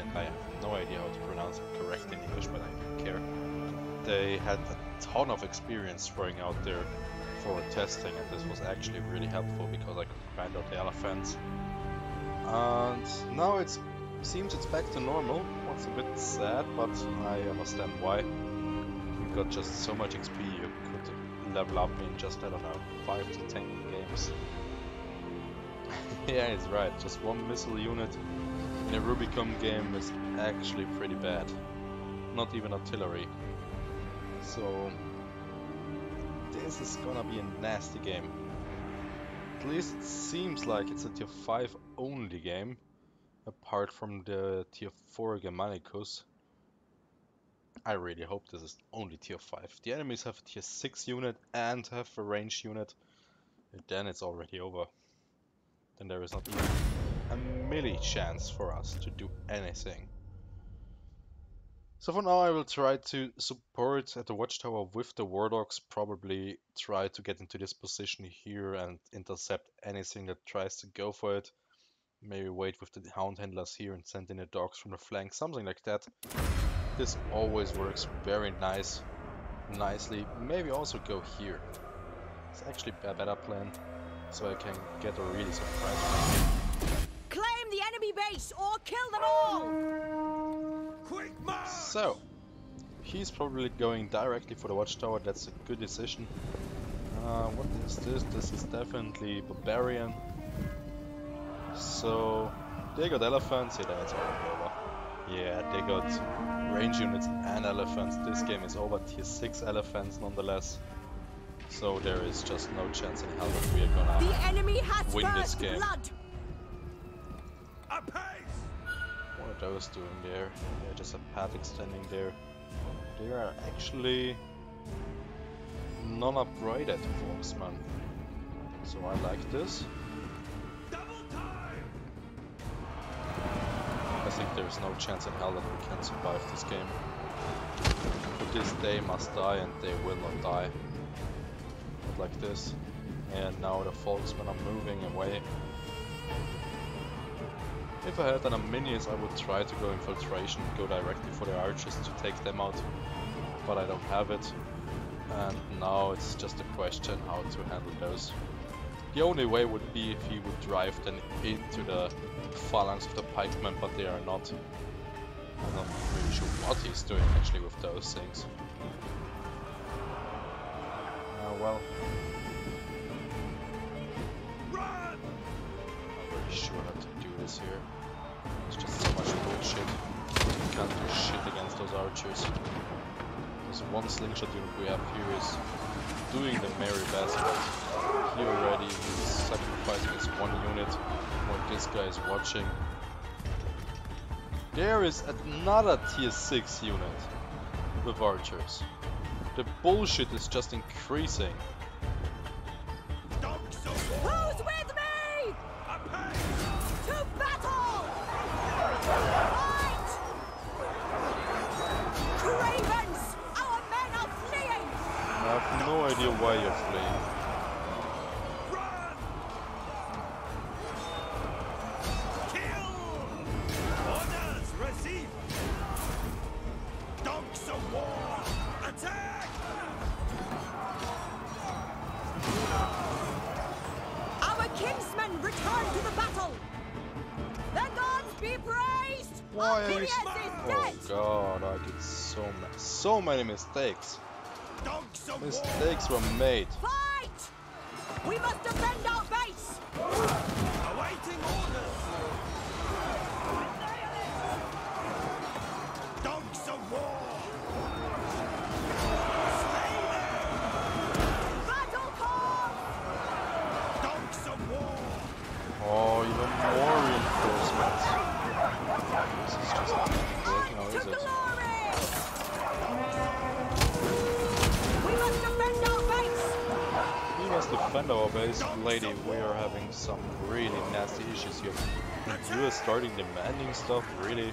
Rubicon. I have no idea how to pronounce it correct in English, but I don't care. They had a ton of experience throwing out there for testing, and this was actually really helpful because I could find out the elephants. And now it seems it's back to normal. What's a bit sad, but I understand why. You got just so much XP you could level up in just, I don't know, 5 to 10 games. Yeah, it's right. Just one missile unit in a Rubicon game is actually pretty bad. Not even artillery. So this is gonna be a nasty game. At least it seems like it's a tier 5 only game, apart from the tier 4 Germanicus. I really hope this is only tier 5. The enemies have a tier 6 unit and have a range unit, and then it's already over. Then there is not even a milli chance for us to do anything. So for now I will try to support at the watchtower with the warlocks, probably try to get into this position here and intercept anything that tries to go for it. Maybe wait with the hound handlers here and send in the dogs from the flank, something like that. This always works very nicely. Maybe also go here. It's actually a better plan, so I can get a really surprise. Claim the enemy base or kill them all! Quick march! So, he's probably going directly for the watchtower, that's a good decision. What is this? This is definitely barbarian. So, they got elephants, yeah, that's already over. Yeah, they got range units and elephants, this game is over, tier 6 elephants nonetheless. So there is just no chance in hell that we are gonna win this game. Blood. What are those doing there? They're just a path extending there. They are actually non-upgraded forcemen. So I like this. I think there is no chance in hell that we can survive this game. But this they must die and they will not die. Like this, and now the folksmen are moving away. If I had an minions, I would try to go infiltration, go directly for the archers to take them out, but I don't have it, and now it's just a question how to handle those. The only way would be if he would drive them into the phalanx of the pikemen, but they are not. I'm not really sure what he's doing actually with those things. Well, I'm pretty sure how to do this here. It's just so much bullshit. You can't do shit against those archers. This one slingshot unit we have here is doing the merry best, but he already is sacrificing his one unit while this guy is watching. There is another tier 6 unit with archers. The bullshit is just increasing. Who's with me? To battle! Fight! Cravens! Our men are fleeing! I have no idea why you're fleeing. So many mistakes. Mistakes were made. Fight! We must defend our base. Awaiting orders. Dogs of war. Battle call. Dogs of war. Oh, even more reinforcements. This is just not working out, is it? Defend our base, lady. We are having some really nasty issues here. You are starting demanding stuff, really.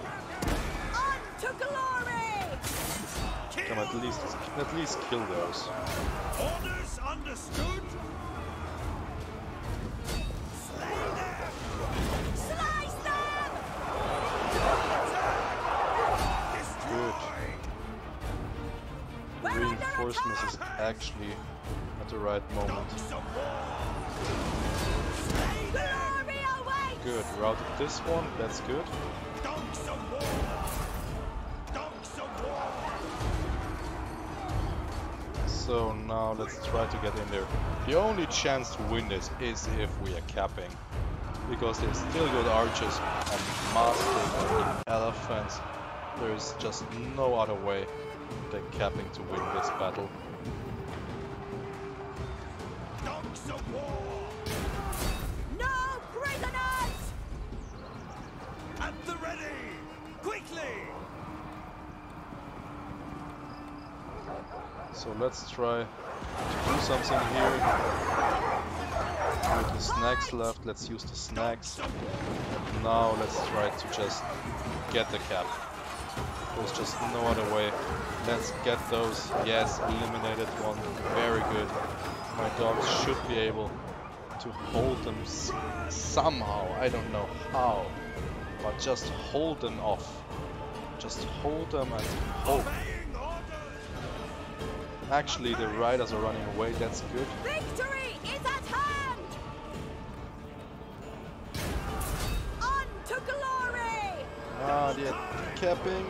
To glory! Come, at least kill those. Orders understood. Slay them! Slice them! reinforcements is actually at the right moment. Good, routed this one, that's good. So now let's try to get in there. The only chance to win this is if we are capping, because there's still good archers and masters and elephants. There is just no other way than capping to win this battle. No prisoners! At the ready! Quickly! So let's try to do something here. With the snacks left, let's use the snacks. Now let's try to just get the cap. There's just no other way. Let's get those. Yes, eliminated one. Very good. My dogs should be able to hold them somehow. I don't know how, but just hold them off. Just hold them and hope. Actually, the riders are running away. That's good. Victory is at hand. On to glory. Ah, they're decapping.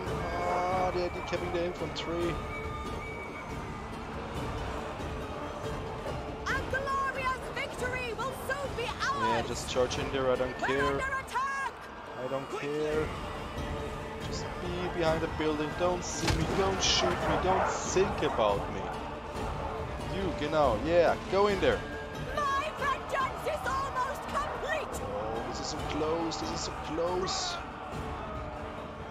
Ah, they're decapping the infantry. A glorious victory will soon be ours. Yeah, just charge in there. I don't care. We're under attack. I don't care. Just be behind the building, don't see me, don't shoot me, don't think about me. You, genau, yeah, go in there. My vengeance is almost complete! Oh, this is so close, this is so close.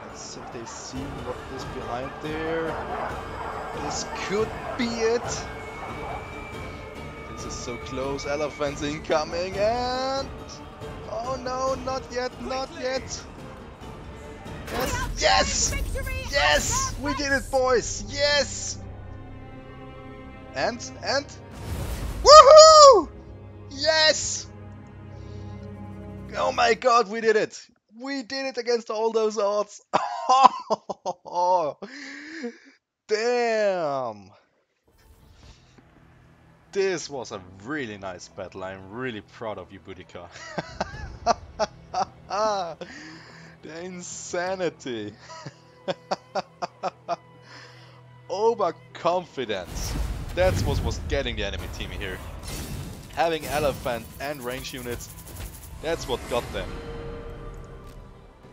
Let's see if they see what is behind there. This could be it. This is so close, elephants incoming and... Oh no, not yet, not yet. Yes! Yes! Yes! We did it, boys! Yes! And... Woohoo! Yes! Oh my god, we did it! We did it against all those odds! Damn! This was a really nice battle. I'm really proud of you, Boudica. The insanity, overconfidence, that's what was getting the enemy team here. Having elephant and range units, that's what got them.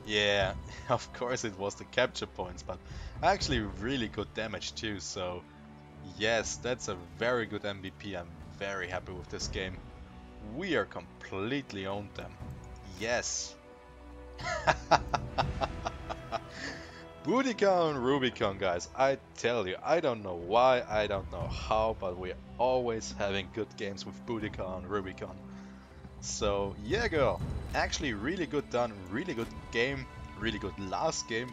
Yeah, of course it was the capture points, but actually really good damage too, so yes, that's a very good MVP. I'm very happy with this game. We are completely owned them. Yes. Boudica and Rubicon, guys, I tell you, I don't know why, I don't know how, but we're always having good games with Boudica and Rubicon. So yeah, girl, actually really good done, really good game, really good last game.